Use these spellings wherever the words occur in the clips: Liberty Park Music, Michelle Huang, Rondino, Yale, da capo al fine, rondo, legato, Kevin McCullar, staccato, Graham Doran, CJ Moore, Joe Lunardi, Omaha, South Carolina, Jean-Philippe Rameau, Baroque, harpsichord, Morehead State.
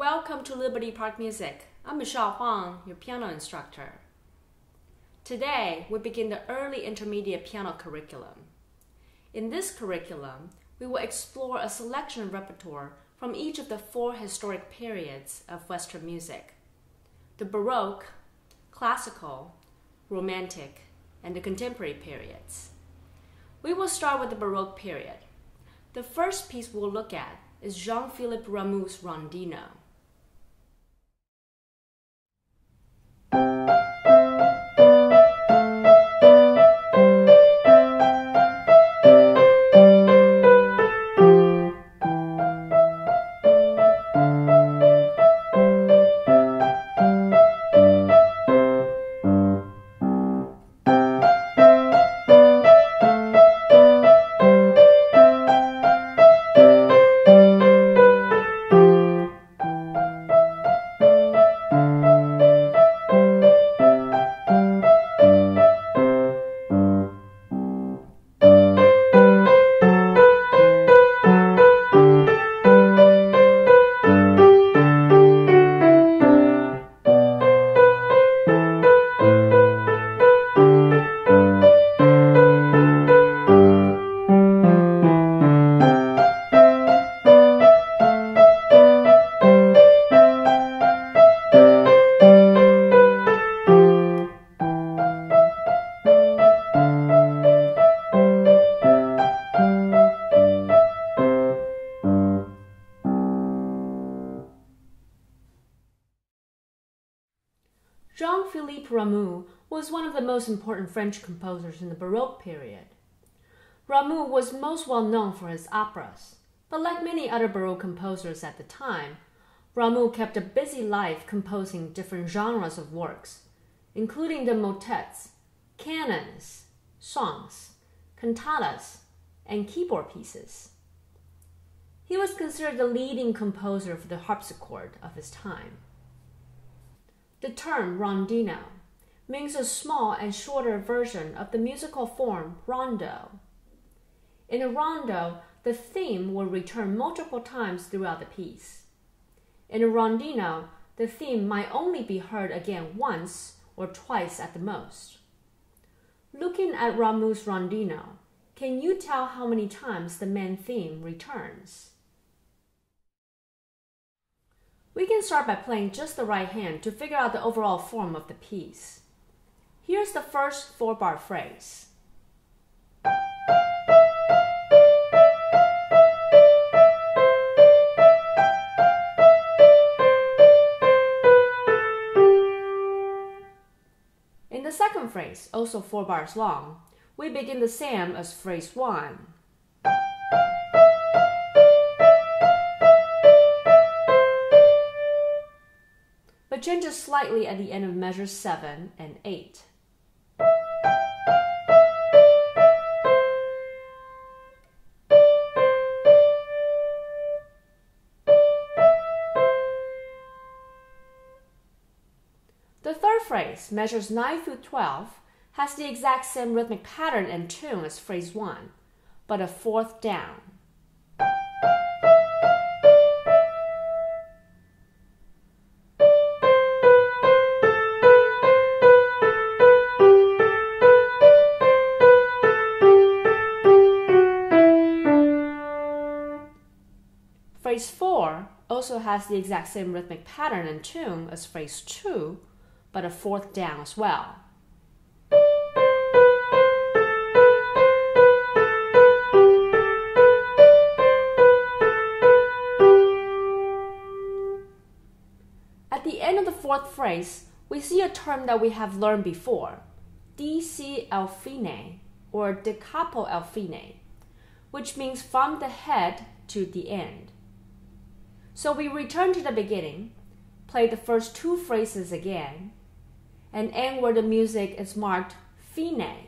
Welcome to Liberty Park Music. I'm Michelle Huang, your piano instructor. Today, we begin the Early Intermediate Piano curriculum. In this curriculum, we will explore a selection of repertoire from each of the four historic periods of Western music: the Baroque, Classical, Romantic, and the Contemporary periods. We will start with the Baroque period. The first piece we'll look at is Jean-Philippe Rameau's Rondino. Jean-Philippe Rameau was one of the most important French composers in the Baroque period. Rameau was most well known for his operas, but like many other Baroque composers at the time, Rameau kept a busy life composing different genres of works, including the motets, canons, songs, cantatas, and keyboard pieces. He was considered the leading composer for the harpsichord of his time. The term rondino means a small and shorter version of the musical form rondo. In a rondo, the theme will return multiple times throughout the piece. In a rondino, the theme might only be heard again once or twice at the most. Looking at Rameau's rondino, can you tell how many times the main theme returns? We can start by playing just the right hand to figure out the overall form of the piece. Here's the first four-bar phrase. In the second phrase, also 4 bars long, we begin the same as phrase 1. Changes slightly at the end of measures 7 and 8. The third phrase, measures 9 through 12, has the exact same rhythmic pattern and tune as phrase 1, but a fourth down. Phrase 4 also has the exact same rhythmic pattern and tune as phrase 2, but a fourth down as well. At the end of the fourth phrase, we see a term that we have learned before, DC al fine, or da capo al fine, which means from the head to the end. So we return to the beginning, play the first two phrases again, and end where the music is marked fine.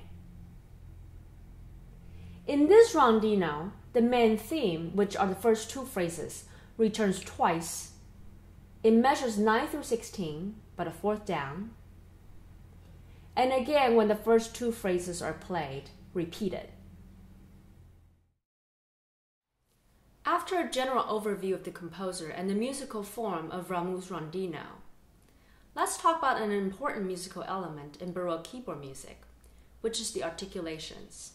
In this rondino, the main theme, which are the first two phrases, returns twice. In measures 9 through 16, but a fourth down, and again when the first two phrases are played, repeated. After a general overview of the composer and the musical form of Rameau's Rondino, let's talk about an important musical element in Baroque keyboard music, which is the articulations.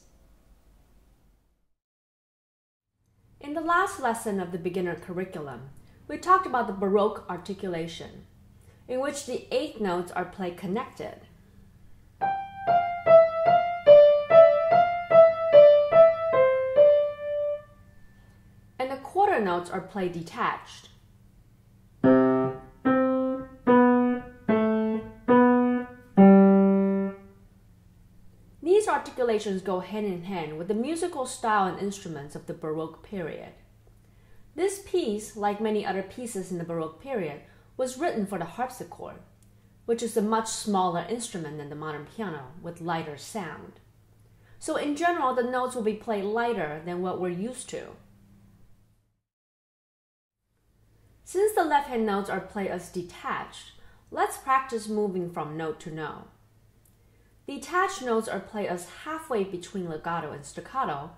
In the last lesson of the beginner curriculum, we talked about the Baroque articulation, in which the eighth notes are played connected. And the quarter notes are played detached. These articulations go hand in hand with the musical style and instruments of the Baroque period. This piece, like many other pieces in the Baroque period, was written for the harpsichord, which is a much smaller instrument than the modern piano with lighter sound. So in general, the notes will be played lighter than what we're used to. Since the left-hand notes are played as detached, let's practice moving from note to note. Detached notes are played as halfway between legato and staccato,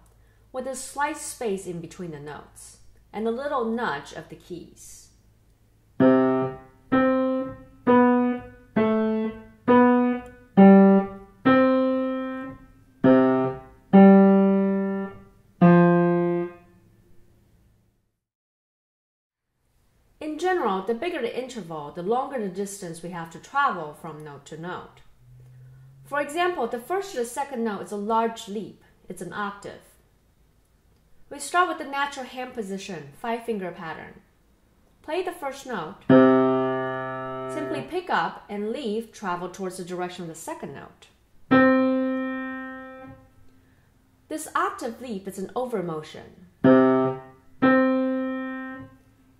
with a slight space in between the notes, and a little nudge of the keys. In general, the bigger the interval, the longer the distance we have to travel from note to note. For example, the first to the second note is a large leap. It's an octave. We start with the natural hand position, five-finger pattern. Play the first note. Simply pick up and leave, travel towards the direction of the second note. This octave leap is an over motion.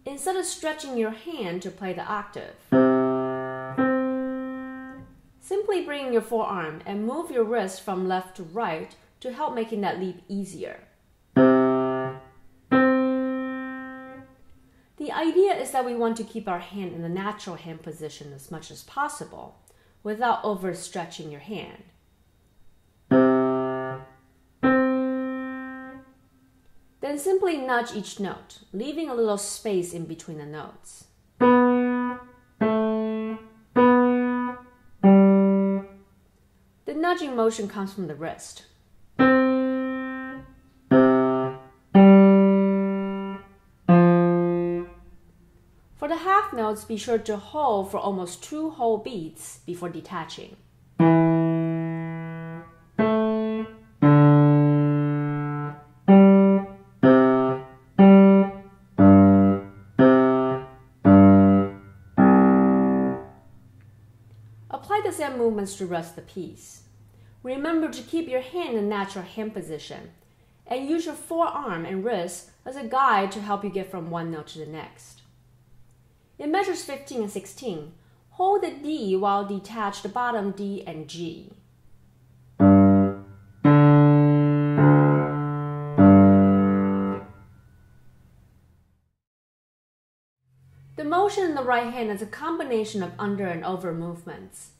Instead of stretching your hand to play the octave, simply bring your forearm and move your wrist from left to right to help making that leap easier. The idea is that we want to keep our hand in the natural hand position as much as possible without overstretching your hand. Then simply nudge each note, leaving a little space in between the notes. The nudging motion comes from the wrist. For the half notes, be sure to hold for almost two whole beats before detaching. Apply the same movements to rest the piece. Remember to keep your hand in natural hand position and use your forearm and wrist as a guide to help you get from one note to the next. In measures 15 and 16, hold the D while detach the bottom D and G. The motion in the right hand is a combination of under and over movements.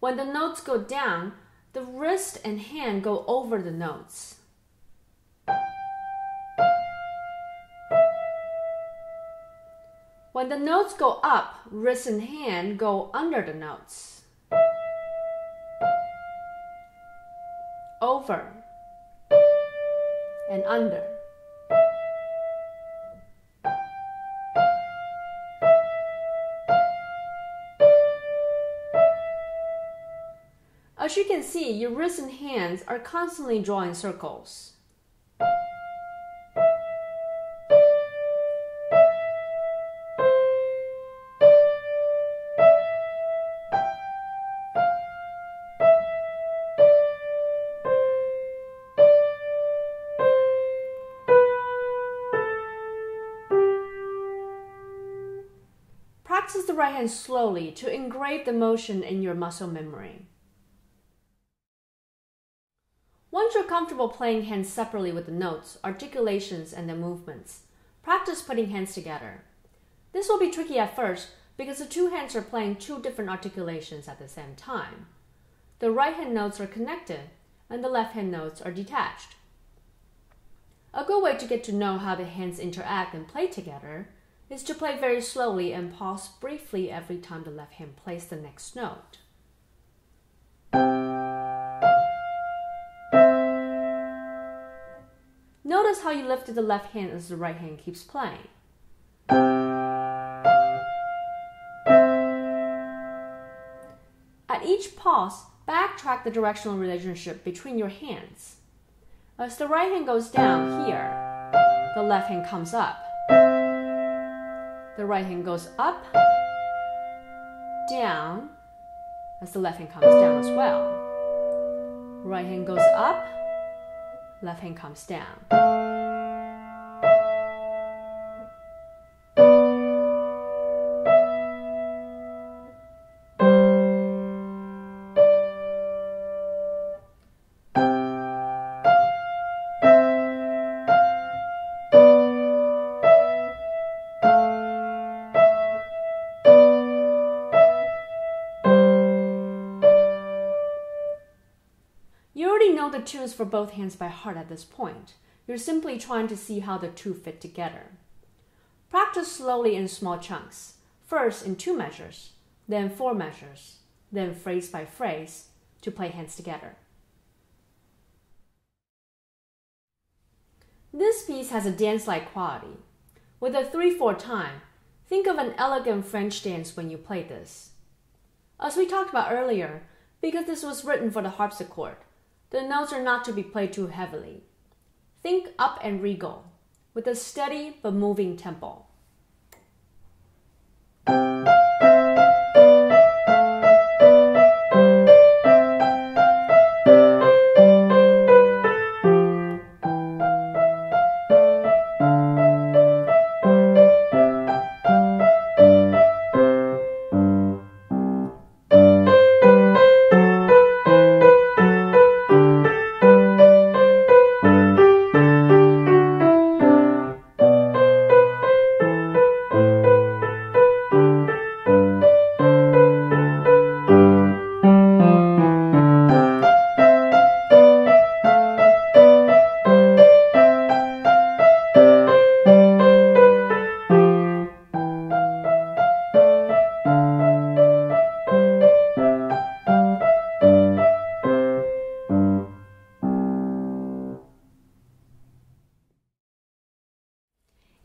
When the notes go down, the wrist and hand go over the notes. When the notes go up, wrist and hand go under the notes. Over and under. As you can see, your wrists and hands are constantly drawing circles. Practice the right hand slowly to engrave the motion in your muscle memory. Once you're comfortable playing hands separately with the notes, articulations, and the movements, practice putting hands together. This will be tricky at first because the two hands are playing two different articulations at the same time. The right hand notes are connected and the left hand notes are detached. A good way to get to know how the hands interact and play together is to play very slowly and pause briefly every time the left hand plays the next note. Notice how you lifted the left hand as the right hand keeps playing. At each pause, backtrack the directional relationship between your hands. As the right hand goes down here, the left hand comes up. The right hand goes up, down, as the left hand comes down as well. Right hand goes up, left hand comes down. The tunes for both hands by heart at this point. You're simply trying to see how the two fit together. Practice slowly in small chunks, first in 2 measures, then 4 measures, then phrase by phrase to play hands together. This piece has a dance-like quality. With a 3/4 time, think of an elegant French dance when you play this. As we talked about earlier, because this was written for the harpsichord, the notes are not to be played too heavily. Think up and regal, with a steady but moving tempo.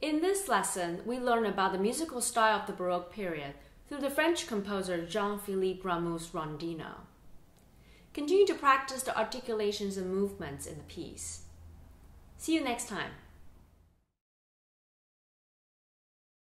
In this lesson, we learn about the musical style of the Baroque period through the French composer Jean-Philippe Rameau's Rondino. Continue to practice the articulations and movements in the piece. See you next time.